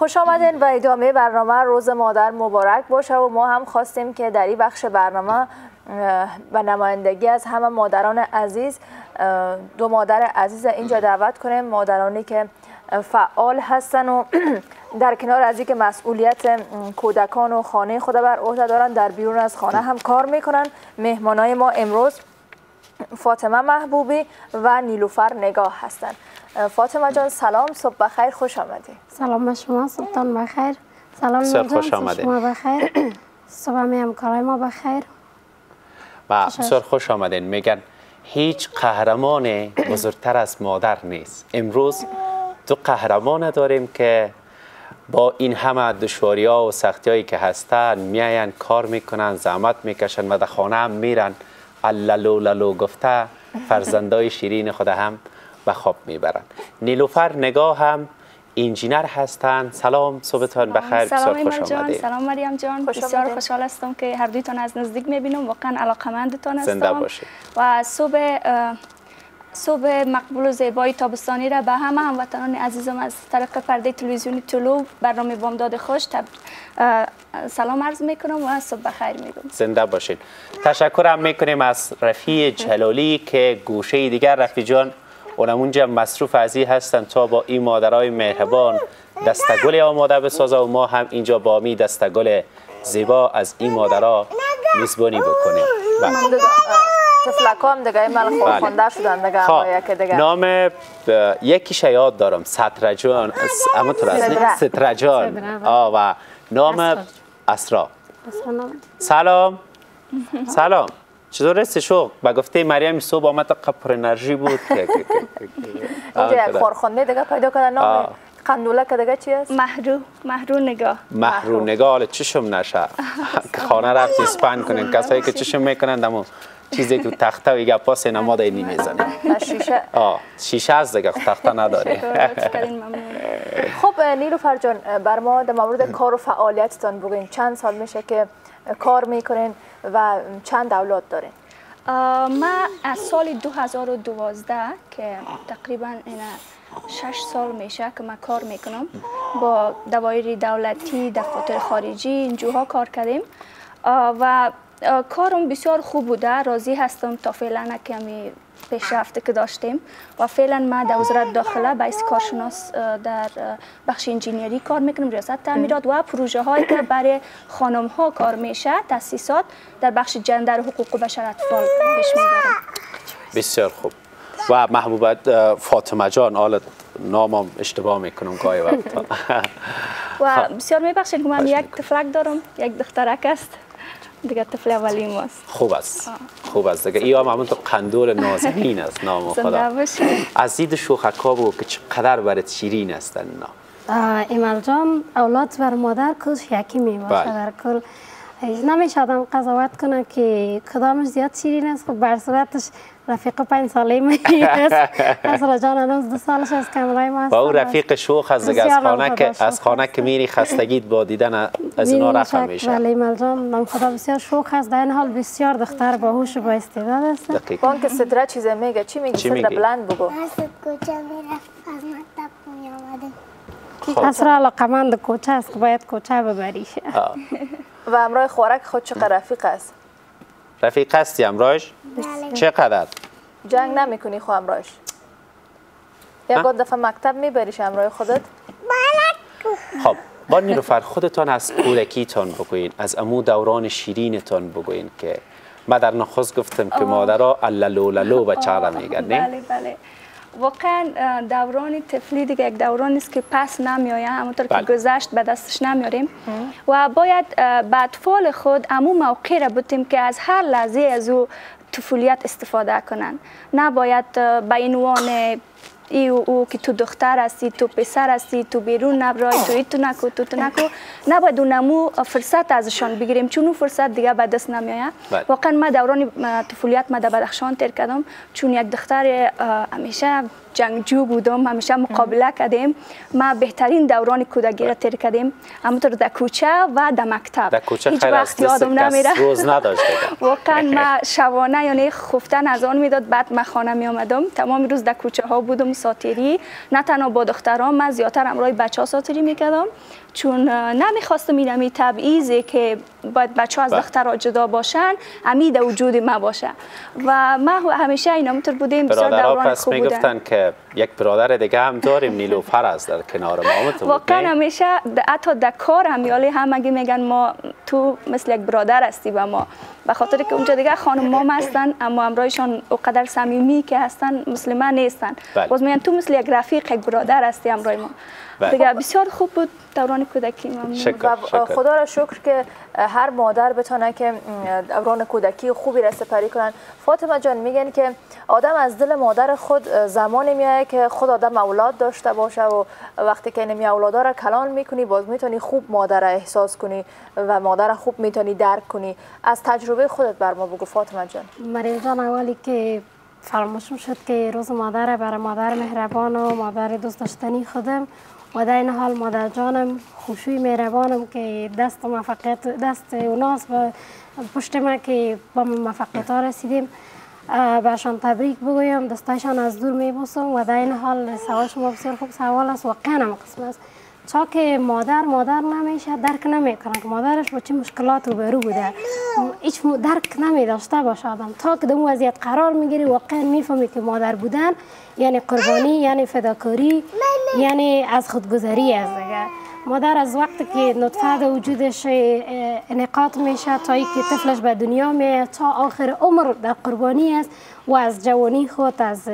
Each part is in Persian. خوش آمدین و ادامه برنامه روز مادر مبارک باشه و ما هم خواستیم که در این بخش برنامه و نمایندگی از همه مادران عزیز دو مادر عزیز اینجا دعوت کنیم، مادرانی که فعال هستن و در کنار از اینکه مسئولیت کودکان و خانه خود بر عهده دارن در بیرون از خانه هم کار میکنن. مهمانای ما امروز فاطمه محبوبی و نیلوفر نگاه هستند. فاطمه جان سلام، صبح بخیر، خوش آمدید. سلام به شما سلطان بخیر. سلام جان، خوش آمدید. شما بخیر. صبح همکارای ما بخیر. و بسیار خوش آمدین. میگن هیچ قهرمان بزرگتر از مادر نیست. امروز دو قهرمان داریم که با این همه دشواری‌ها و سختی‌هایی که هستن میاین کار میکنن، زحمت میکشن و در خانه هم میرن اللالو لالو گفته فرزندای شیرین خود هم به خواب میبرن. نیلوفر نگاه هم انجینر هستند. سلام، صبحتان بخیر، بسیار خوش آمدید. سلام مریم جان، بسیار خوشحال هستم که هر دویتان از نزدیک میبینم، واقعا علاقمندتان هستم. زنده باشید. و صبح مقبول و زیبای تابستانی را به همه هموطنان عزیزم از طریق پرده تلویزیون طلوع برنامه بامداد خوش سلام عرض میکنم و صبح بخیر میگم. زنده باشید. تشکر هم میکنیم از رفیع جلالی که گوشه دیگر رفیع جان اونجا مصروف عزیز هستن تا با این مادرای مهربان دستگل آماده بسازه و ما هم اینجا با می دستگل زیبا از این مادرها میزبانی بکنیم. تفلکام دیگه مال خونده شدن دیگه. نام یکی شیاد دارم، سترجان، اما سترجان و نام اسرا. سلام سلام، چطور هستی شو؟ با گفته مریم صبح آمد پر انرژی بود. اینجا خورخنده دیگه پیدا کردن. نام قندوله که دیگه چی است؟ مهرو نگاه. مهرو نگاه حالا چشم نشه خانه رفت اسپند کنین. کسایی که چشم میکنند اما چیزی که تخته و گپا سینما دایی نمیزنه. شیشه؟ شیشه هست دیگه، تخته نداره. خب نیلوفر جان بر ما در مورد کار و فعالیتتان بگین. چند سال میشه که کار میکنین و چند اولاد دارین؟ من از سال 2012 که تقریبا اینا 6 سال میشه که من کار میکنم، با دوایر دولتی، دفاتر خارجی اینجوها کار کردیم و کارم بسیار خوب بوده. راضی هستم تا فعلا کمی پیشرفت که داشتیم و فعلا من در وزارت داخله به حیث کارشناس در بخش انجینیری کار میکنم، ریاست تعمیرات و پروژه هایی که برای خانم ها کار میشه تاسیسات در بخش جندر حقوق بشر اطفال پیش میبرم. بسیار خوب. و محبوبت فاطمه جان، حالا نامم اشتباه میکنم گاهی وقتا و بسیار میبخشید که من یک تفلک دارم، یک دخترک است دیگه، طفل اولی ماست. خوب است، خوب است دیگه. ایام همون تو قندول نازنین است نام خدا. از دید شوخکا بگو که چقدر برات شیرین هستن اینا. ایمال جان اولاد بر مادر کش یکی میباشه در کل. نمیشه آدم قضاوت کنه که کدامش زیاد شیرین است. خب بر صورتش رفیق 5 ساله ما است. اصلا جان هنوز 2 سالش از کامرای ما است. با رفیق شوخ از خانه که میری خستگیت با دیدن از اینا رفع میشه. ولی ایمال جان نام خدا بسیار شوخ است. در این حال بسیار دختر باهوش و با استعداد است. اون که ستره چیز میگه، چی میگی؟ ستره بلند بگو. راست کجا میرفت از مکتب میآمد. اسرا علاقمند کوچه است، باید کوچه ببری. و امرای خورک خود چقدر رفیق است؟ رفیق هستی امرایش؟ چقدر؟ جنگ نمیکنی خو امرایش؟ یک دفعه مکتب میبریش امرای خودت؟ خب با نیلوفر خودتان از کودکیتان بگوین، از امو دوران شیرینتان بگوین که من در نخست گفتم که مادرها اللالو لالو بچه‌ها میگن. بله بله، واقعا دوران طفلی دیگه یک دورانی است که پس نمیآید، همونطور که گذشت به دستش نمیاریم و باید به اطفال خود امو موقع را بودیم که از هر لحظه از او طفولیت استفاده کنن. نباید به عنوان ای او که تو دختر هستی، تو پسر هستی، تو بیرون نبرای، تو نکو، نباید اونمو فرصت ازشان بگیریم چون اون فرصت دیگه به دست نمیآید. واقعا من دوران طفولیت ما در بدخشان تیر کردم چون یک دختر همیشه جنگجو بودم، همیشه مقابله کردیم. ما بهترین دوران کودکی را تیر کردیم همونطور در کوچه و در مکتب. در کوچه هیچ وقت یادم نمیره روز نداشت. واقعا ما شبانه یعنی خفتن از آن میداد، بعد ما خانه می آمدم تمام روز در کوچه ها بودم، ساتری نه تنها با دختران، من زیادتر همراه بچه ها ساتری میکردم چون نمیخواستم این تبعیضی که باید بچه ها از دخترها جدا باشن امید وجود ما باشه و ما همیشه اینا متر بودیم. برادرها پس میگفتن که یک برادر دیگه هم داریم نیلوفر است در کنار ما. واقعا همیشه حتی در کار همیالی هم اگه میگن ما تو مثل یک برادر هستی با ما، به خاطر که اونجا دیگه خانم ما هستن اما همراهشان اوقدر صمیمی که هستن مثل من نیستن. باز میگن تو مثل یک رفیق، یک برادر هستی همراه ما. دیگه بسیار خوب بود دوران کودکی من. و خدا را شکر که هر مادر بتونه که دوران کودکی خوبی را سپری کنن. فاطمه جان میگن که آدم از دل مادر خود زمانی میایه که خود آدم اولاد داشته باشه و وقتی که نمی اولادا را کلان میکنی باز میتونی خوب مادر را احساس کنی و مادر را خوب میتونی درک کنی. از تجربه خودت بر ما بگو فاطمه جان. مریم جان اولی که فراموشم شد که روز مادر برای مادر مهربان و مادر دوست داشتنی خودم و در این حال مادر جانم خوشوی مهربانم که دست موفقیت دست اوناس و پشت ما که با موفقیت ها رسیدیم. برشان تبریک بگویم، دستایشان از دور میبوسم و در این حال سوال شما بسیار خوب سوال است و قنم قسم است. چا که مادر نمیشه درک نمیکنه که مادرش با چه مشکلات روبرو بوده، هیچ درک نمیداشته باشه آدم تا که در اون وضعیت قرار میگیری واقعا میفهمی که مادر بودن یعنی قربانی، یعنی فداکاری، یعنی از خودگذری است دیگه. مادر از وقتی که نطفه در وجودش انعقاد میشه تا اینکه طفلش به دنیا میاد تا آخر عمر در قربانی است و از جوانی خود، از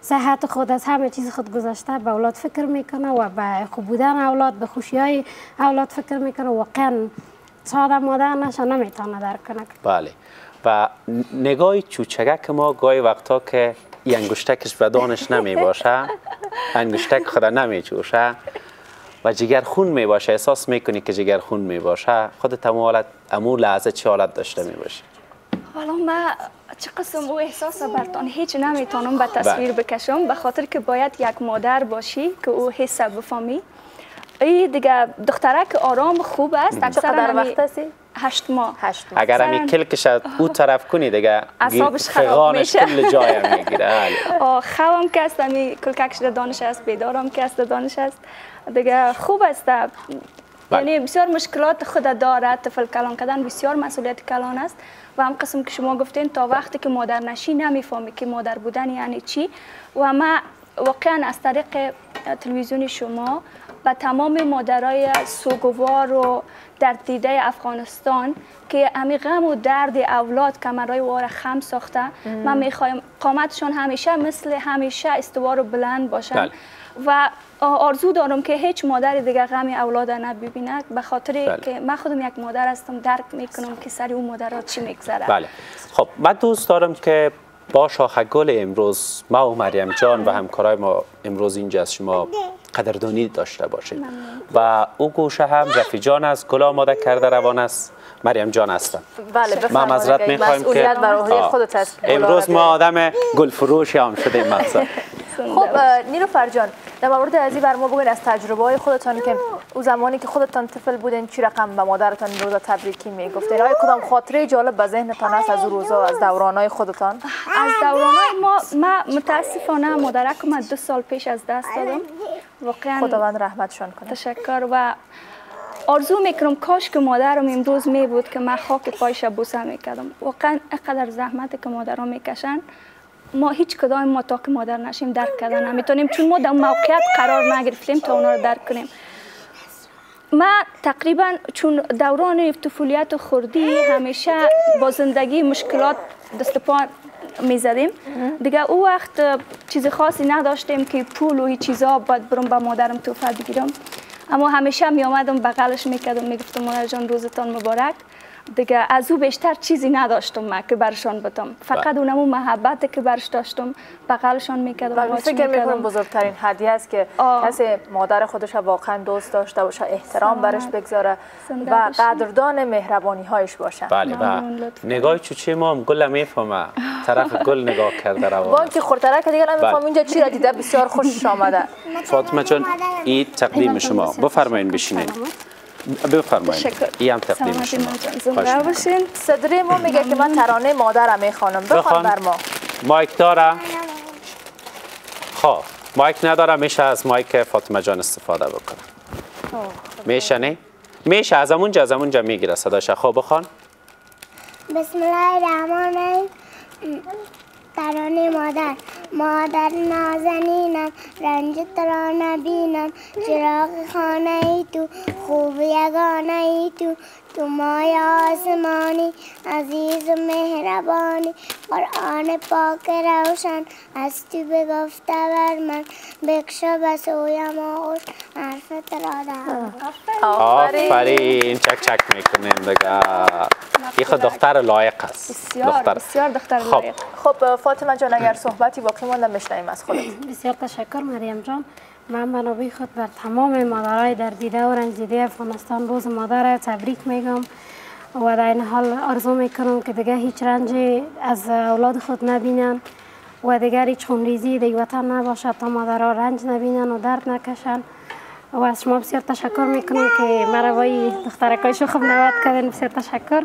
صحت خود، از همه چیز خود گذشته به اولاد فکر میکنه و به خوب بودن اولاد، به خوشی های اولاد فکر میکنه. واقعا ساده مادر نشه نمیتونه درک کنه. بله و نگاه چوچگک ما گاهی وقتا که این انگشتکش به دانش نمیباشه، انگشتک خود نمیجوشه و جگر خون می باشه، احساس میکنی که جگر خون می باشه، خودت امو لحظه چه حالت داشته می باشه؟ حالا من چه قسم او احساس برتان هیچ نمیتونم به تصویر بکشم به خاطر که باید یک مادر باشی که او حس بفهمی. این دیگه دختره که آرام خوب است. چقدر وقت است؟ 8 ماه. اگر همین کلکش او طرف کنی دیگه اعصابش خراب میشه، کل جایم میگیره. خوابم که است همین کلکش در دانش است، بیدارم که است در دانش است دیگه خوب است. یعنی بسیار مشکلات خود دارد. طفل کلان کردن بسیار مسئولیت کلان است و هم قسم که شما گفتین تا وقتی که مادر نشی نمیفهمی که مادر بودن یعنی چی. و ما واقعا از طریق تلویزیون شما و تمام مادرای سوگوار و درد دیده افغانستان که همی غم و درد اولاد کمرای وار خم ساخته، من میخوایم قامتشون همیشه مثل همیشه استوار و بلند باشن و آرزو دارم که هیچ مادر دیگه غم اولاد نببینه به خاطر که من خودم یک مادر هستم درک میکنم که سری اون مادرها چی میگذره. بله خب من دوست دارم که با شاخه گل امروز ما و مریم جان و همکارای ما امروز اینجا از شما قدردانی داشته باشید و او گوشه هم رفی جان است، گل آماده کرده روان است، مریم جان هستم. بله ما معذرت میخوایم که امروز ما آدم گل فروشی هم شدیم. خب نیلوفر جان در مورد ازی بر ما بگوین از تجربه های خودتان که او زمانی که خودتان طفل بودین چی رقم به مادرتان روزا تبریکی میگفتین؟ آیا کدام خاطره جالب به ذهنتان است از روزا، از دورانای خودتان؟ از دورانای ما متاسفانه مادرکم از 2 سال پیش از دست دادم. واقعا خداوند رحمتشان کنه. تشکر و آرزو میکنم کاش که مادرم امروز می بود که من خاک پایش بوسه میکردم. واقعا اینقدر زحمتی که مادرها میکشن ما هیچ کدام ما تا که مادر نشیم درک کردن نمیتونیم چون ما در موقعیت قرار نگرفتیم تا اونا رو درک کنیم. ما تقریبا چون دوران طفولیت و خردی همیشه با زندگی مشکلات دست پا میزدیم دیگه، او وقت چیز خاصی نداشتیم که پول و این چیزا باید برم با مادرم تحفه بگیرم، اما همیشه می آمدم بغلش میکردم میگفتم مادر جان روزتان مبارک. دیگه از او بیشتر چیزی نداشتم من که برشان بدم، فقط اونمو محبت که برش داشتم بغلشان میکردم. فکر میکنم بزرگترین هدیه است که کسی مادر خودش واقعا دوست داشته باشه، احترام برش بگذاره و قدردان مهربانی هایش باشه. بله و نگاه چوچه ما هم گل میفهمه، طرف گل نگاه کرده روان وان که خورتره که دیگه نمیفهم اینجا چی را دیده بسیار خوشش آمده. فاطمه جان این تقدیم شما، بفرمایید بشینید. بفرمایید این هم تقدیم شما باشین. صدره ما میگه که من ترانه مادرم میخوانم، بخوان بر ما مایک داره. خب مایک ندارم، میشه از مایک فاطمه جان استفاده بکنم؟ میشه نه؟ میشه از همونجا میگیره صداش. خب بخوان. بسم الله الرحمن الرحیم. ترانه مادر. مادر نازنینم، رنج ترا نبینم، چراغ خانه ای تو، خوب یگانه ای تو، تو مای آسمانی، عزیز و مهربانی، قرآن پاک روشن، از تو بگفته بر من، بکشا به سویم آغوش، حرف ترا دهم. آفرین، چک چک میکنیم دیگه. این خود دختر لایق است. بسیار دختر لایق. خب فاطمه جان اگر صحبتی باقی مانده بشنویم از خودت. بسیار تشکر مریم جان. من به نوبه خود بر تمام مادرای دردیده و رنجیده افغانستان روز مادر تبریک میگم و در این حال آرزو میکنم که دیگه هیچ رنجی از اولاد خود نبینن و دیگر هیچ خونریزی در وطن نباشد تا مادرها رنج نبینن و درد نکشن. و از شما بسیار تشکر میکنم که مروای دخترکایشو خوب نواد کردن. بسیار تشکر.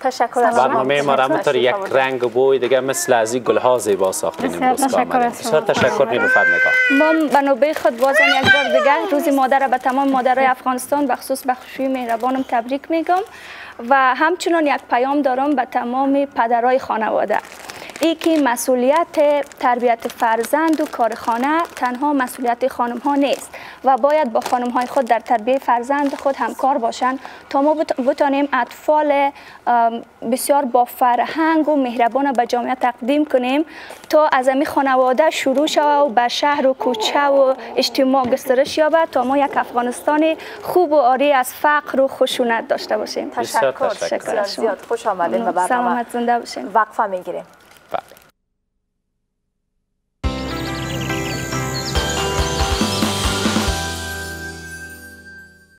تشکر از شما. برنامه ما همونطور یک رنگ بوی دیگه مثل از این گلها زیبا ساختیم. بسیار تشکر نیلوفر نگاه. من به نوبه خود بازم یک بار دیگه روز مادر به تمام مادرای افغانستان به خصوص بخشوی مهربانم تبریک میگم و همچنان یک پیام دارم به تمام پدرای خانواده. ای که مسئولیت تربیت فرزند و کارخانه تنها مسئولیت خانم ها نیست و باید با خانم های خود در تربیت فرزند خود همکار باشند تا ما بتانیم اطفال بسیار با فرهنگ و مهربان به جامعه تقدیم کنیم تا از این خانواده شروع شود و به شهر و کوچه و اجتماع گسترش یابد تا ما یک افغانستان خوب و عاری از فقر و خشونت داشته باشیم. تشکر. زیاد خوش آمدید به برنامه. سلامت زنده باشین. وقفه میگیریم.